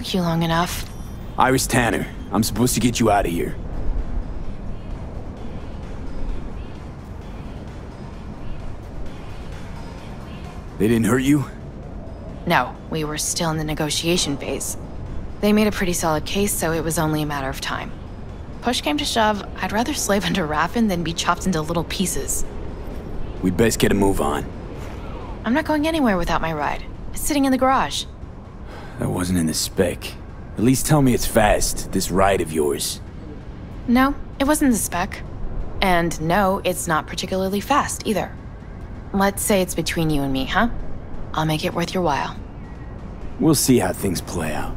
took you long enough. Iris Tanner, I'm supposed to get you out of here. They didn't hurt you? No, we were still in the negotiation phase. They made a pretty solid case, so it was only a matter of time. Push came to shove, I'd rather slave under Raffin than be chopped into little pieces. We'd best get a move on. I'm not going anywhere without my ride. It's sitting in the garage. That wasn't in the spec. At least tell me it's fast, this ride of yours. No, it wasn't the spec. And no, it's not particularly fast either. Let's say it's between you and me, huh? I'll make it worth your while. We'll see how things play out.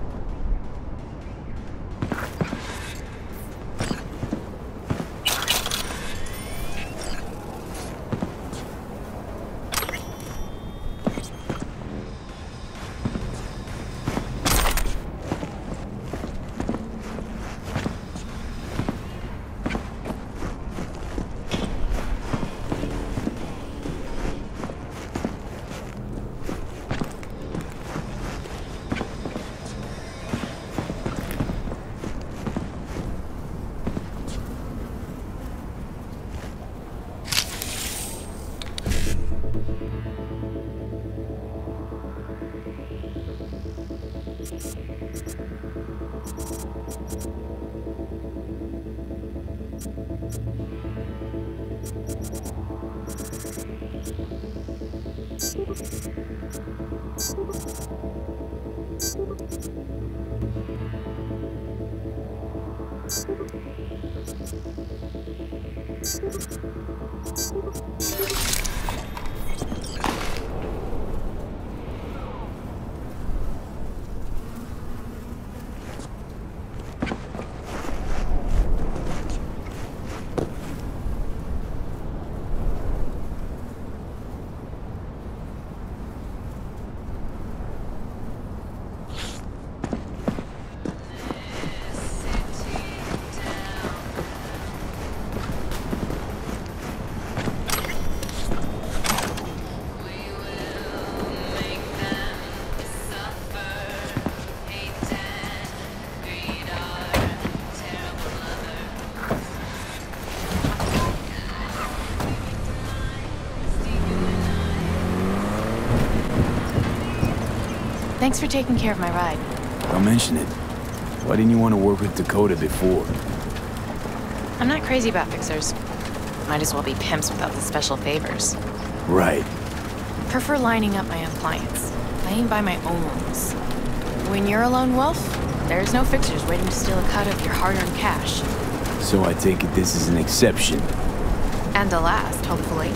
Thanks for taking care of my ride. Don't mention it. Why didn't you want to work with Dakota before? I'm not crazy about fixers. Might as well be pimps without the special favors. Right. Prefer lining up my own clients, playing by my own rules. When you're a lone wolf, there's no fixers waiting to steal a cut of your hard-earned cash. So I take it this is an exception. And the last, hopefully.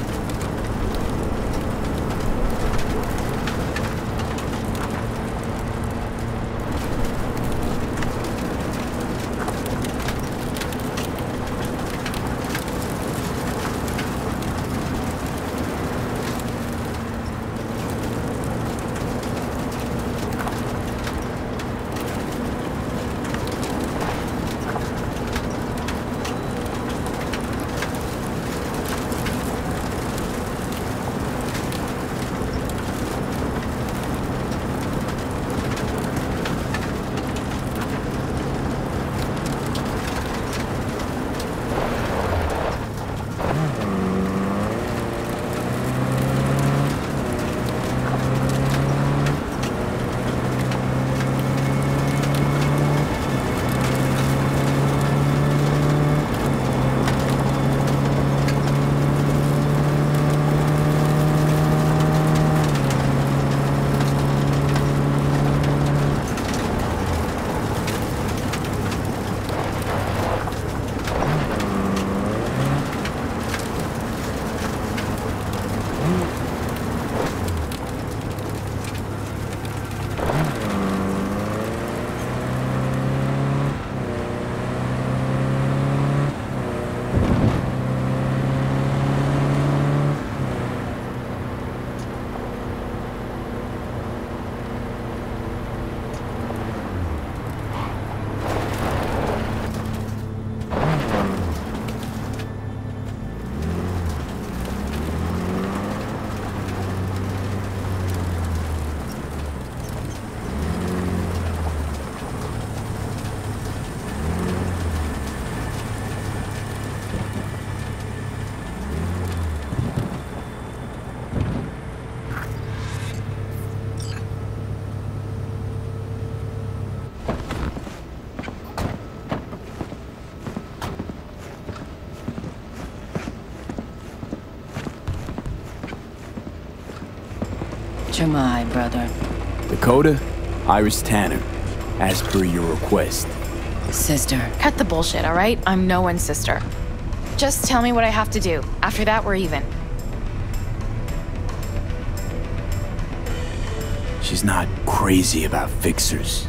what am I, brother? Dakota, Iris Tanner, as per your request. Sister. Cut the bullshit, all right? I'm no one's sister. Just tell me what I have to do. After that, we're even. She's not crazy about fixers.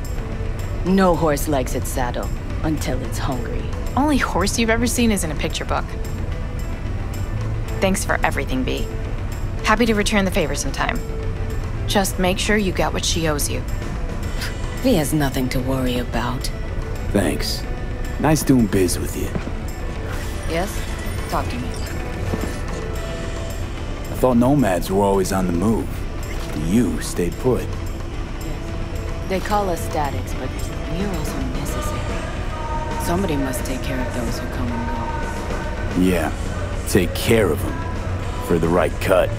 No horse likes its saddle until it's hungry. Only horse you've ever seen is in a picture book. Thanks for everything, V. Happy to return the favor sometime. Just make sure you got what she owes you. V has nothing to worry about. Thanks. Nice doing biz with you. Yes? Talk to me. I thought nomads were always on the move. You stay put. Yes. They call us statics, but you're also necessary. Somebody must take care of those who come and go. Yeah. Take care of them. For the right cut.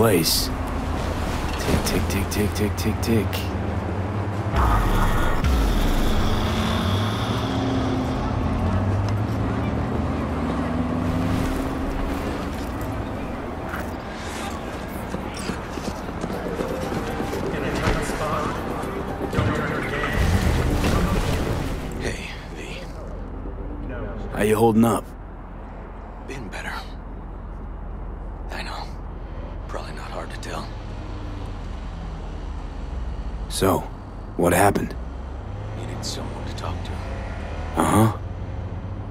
place. Tick, tick, tick, tick, tick, tick, tick. Hey, V. How you holding up? So, what happened? Needed someone to talk to. Uh-huh.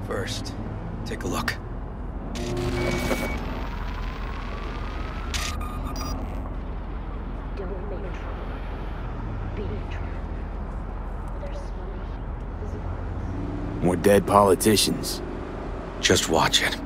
First, take a look. More dead politicians. Just watch it.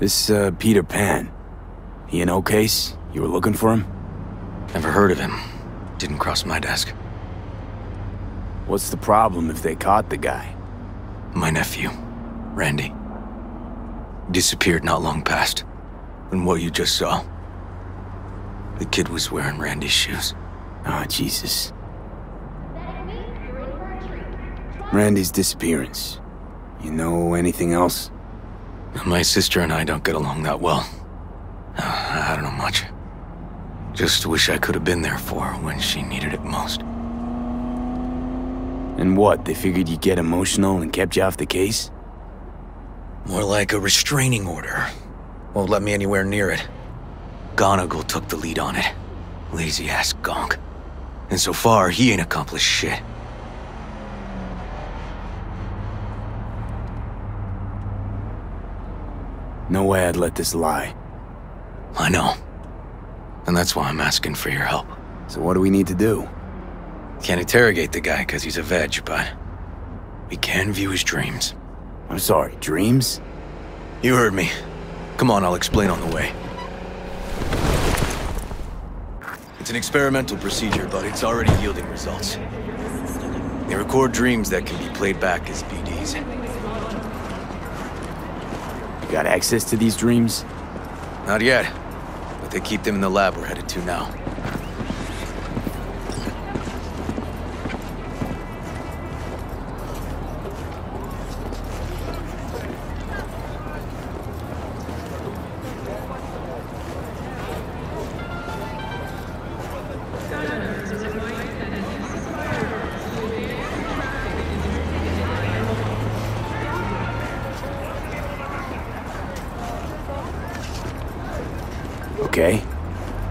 This, Peter Pan. He an O-case? You were looking for him? Never heard of him. Didn't cross my desk. What's the problem if they caught the guy? My nephew, Randy. Disappeared not long past. And what you just saw. The kid was wearing Randy's shoes. Ah, Jesus. Randy's disappearance. You know anything else? My sister and I don't get along that well. I don't know much. Just wish I could have been there for her when she needed it most. And what, they figured you'd get emotional and kept you off the case? More like a restraining order. Won't let me anywhere near it. Gonagle took the lead on it. Lazy-ass Gonk. And so far, he ain't accomplished shit. No way I'd let this lie. I know. And that's why I'm asking for your help. So what do we need to do? Can't interrogate the guy because he's a veg, but we can view his dreams. I'm sorry, dreams? You heard me. Come on, I'll explain on the way. It's an experimental procedure, but it's already yielding results. They record dreams that can be played back as BDs. Got access to these dreams? Not yet, but they keep them in the lab we're headed to now.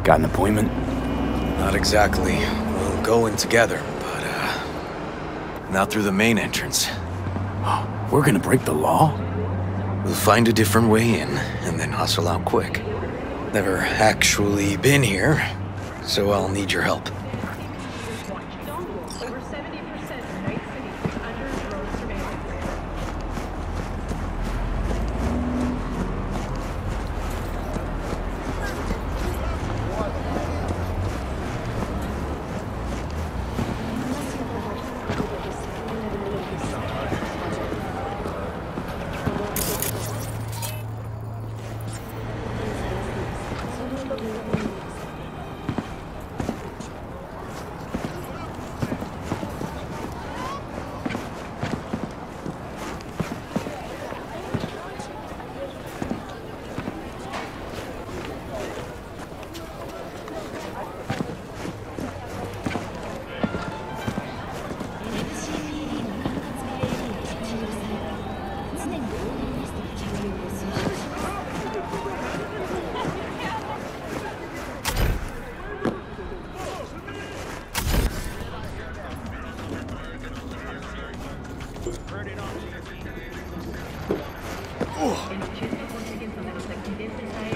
Got an appointment? Not exactly. We'll go in together, but, not through the main entrance. We're gonna break the law? We'll find a different way in, and then hustle out quick. Never actually been here, so I'll need your help.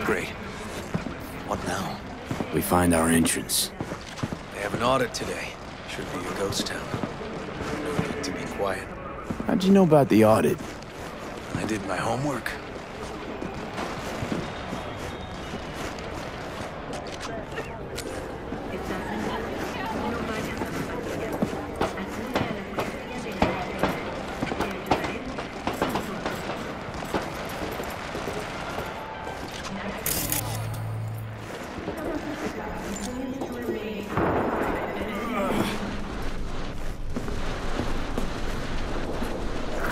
Great. What now? We find our entrance. They have an audit today. Should be a ghost town. No need to be quiet. How'd you know about the audit? I did my homework.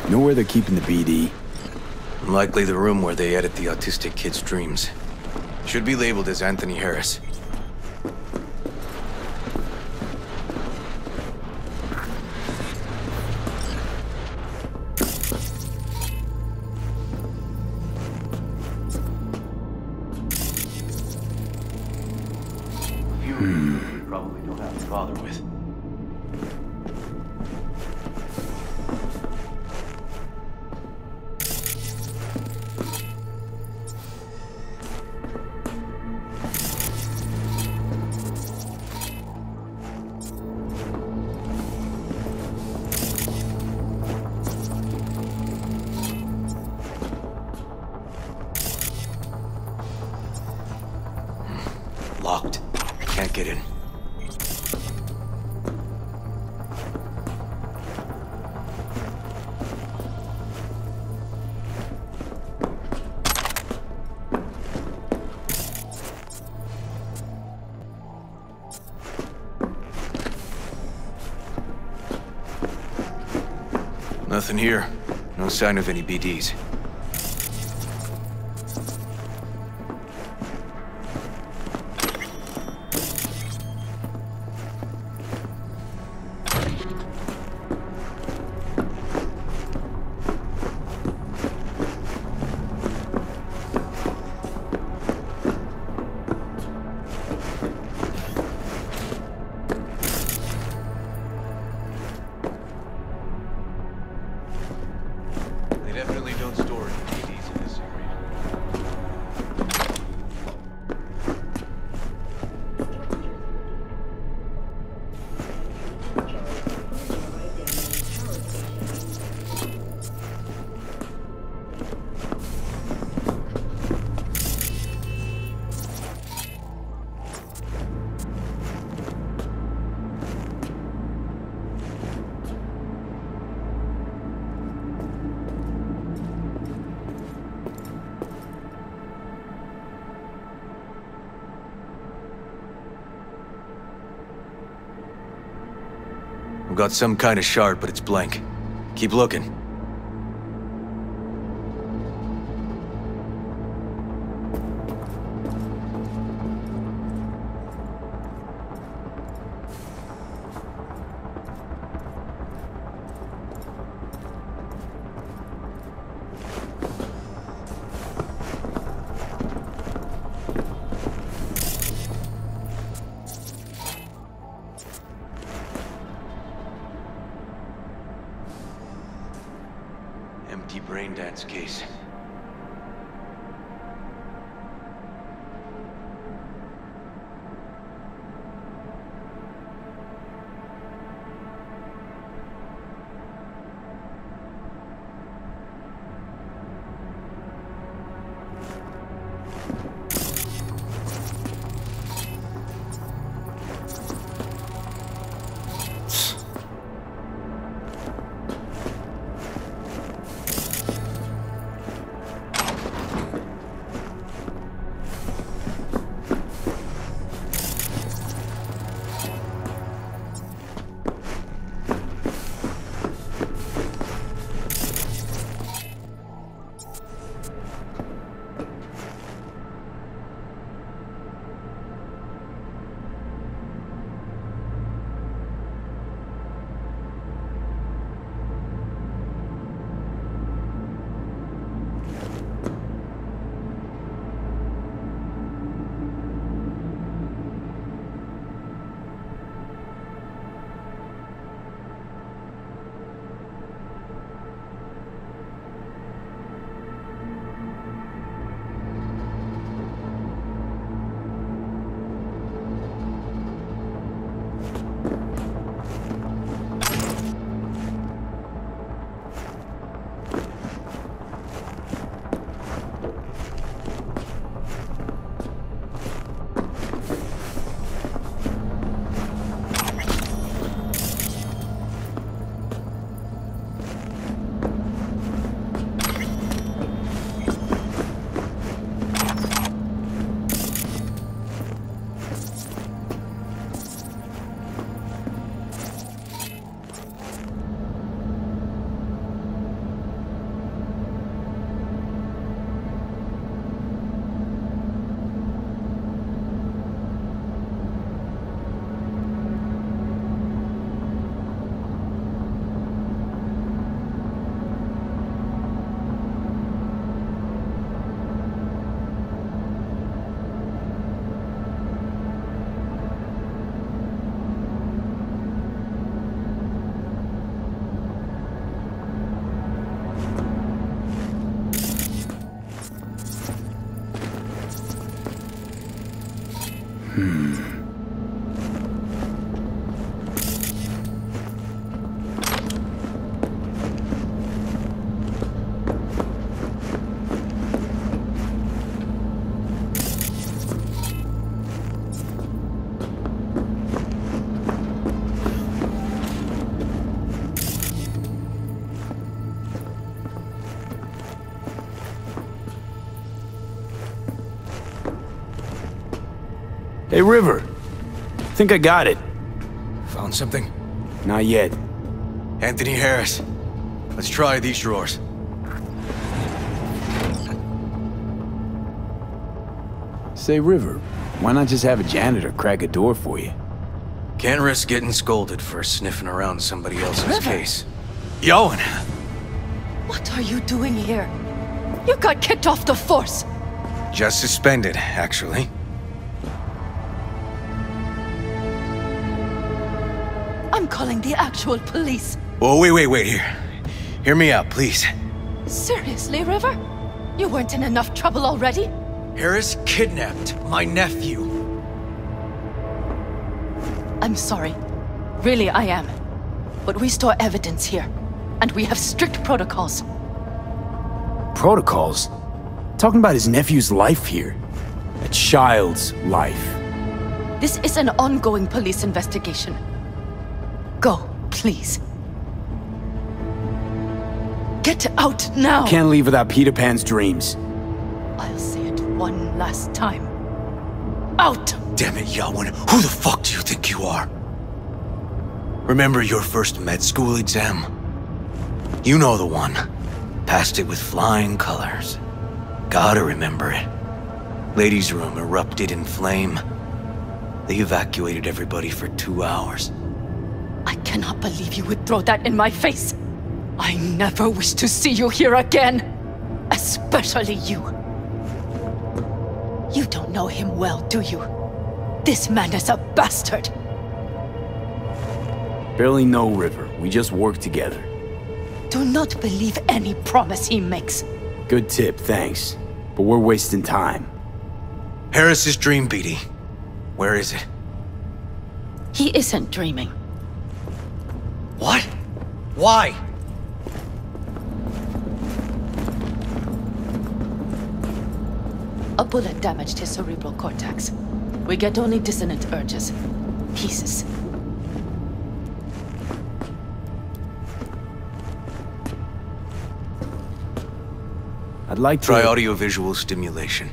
Know where they're keeping the BD? Likely the room where they edit the autistic kid's dreams. Should be labeled as Anthony Harris. Locked. Can't get in. Nothing here. No sign of any BDs. Got some kind of shard, but it's blank. Keep looking. Hey, River. I think I got it. Found something? Not yet. Anthony Harris. Let's try these drawers. Say, River, why not just have a janitor crack a door for you? Can't risk getting scolded for sniffing around somebody else's case. Yoan! What are you doing here? You got kicked off the force! Just suspended, actually. I'm calling the actual police. Whoa, wait here. Hear me out, please. Seriously, River? You weren't in enough trouble already? Harris kidnapped my nephew. I'm sorry. Really, I am. But we store evidence here, and we have strict protocols. Protocols? Talking about his nephew's life here. A child's life. This is an ongoing police investigation. Go, please. Get out now! Can't leave without Peter Pan's dreams. I'll say it one last time. Out! Damn it, Yoan. Who the fuck do you think you are? Remember your first med school exam? You know the one. Passed it with flying colors. Gotta remember it. Ladies' room erupted in flame. They evacuated everybody for 2 hours. I cannot believe you would throw that in my face. I never wish to see you here again. Especially you. You don't know him well, do you? This man is a bastard. Barely know River. We just work together. Do not believe any promise he makes. Good tip, thanks. But we're wasting time. Harris's dream, Beady. Where is it? He isn't dreaming. What? Why? A bullet damaged his cerebral cortex. We get only dissonant urges. Pieces. I'd like to... Try audiovisual stimulation.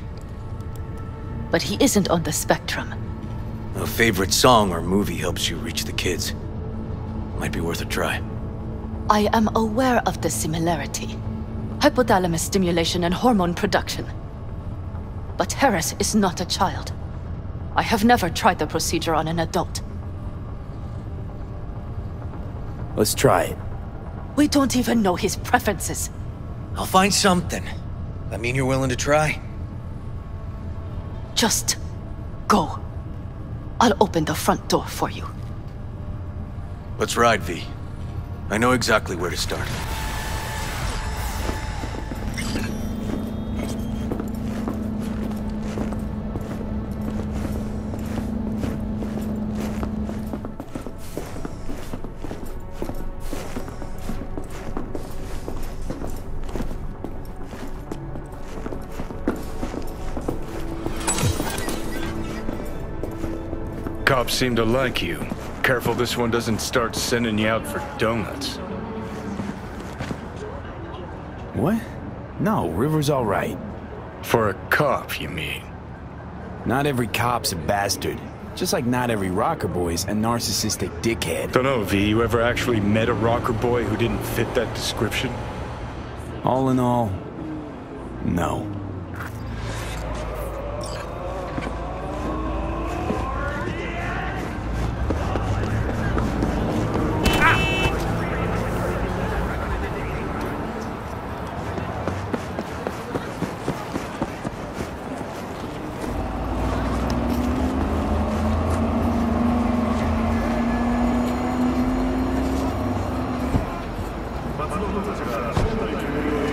But he isn't on the spectrum. A favorite song or movie helps you reach the kids. Might be worth a try. I am aware of the similarity. Hypothalamus stimulation and hormone production. But Harris is not a child. I have never tried the procedure on an adult. Let's try it. We don't even know his preferences. I'll find something. That mean you're willing to try? Just go. I'll open the front door for you. Let's ride, V. I know exactly where to start. Cops seem to like you. Careful this one doesn't start sending you out for donuts. What? No, River's all right. For a cop, you mean? Not every cop's a bastard. Just like not every rocker boy's a narcissistic dickhead. Dunno, V, you ever actually met a rocker boy who didn't fit that description? All in all, no. Let's go.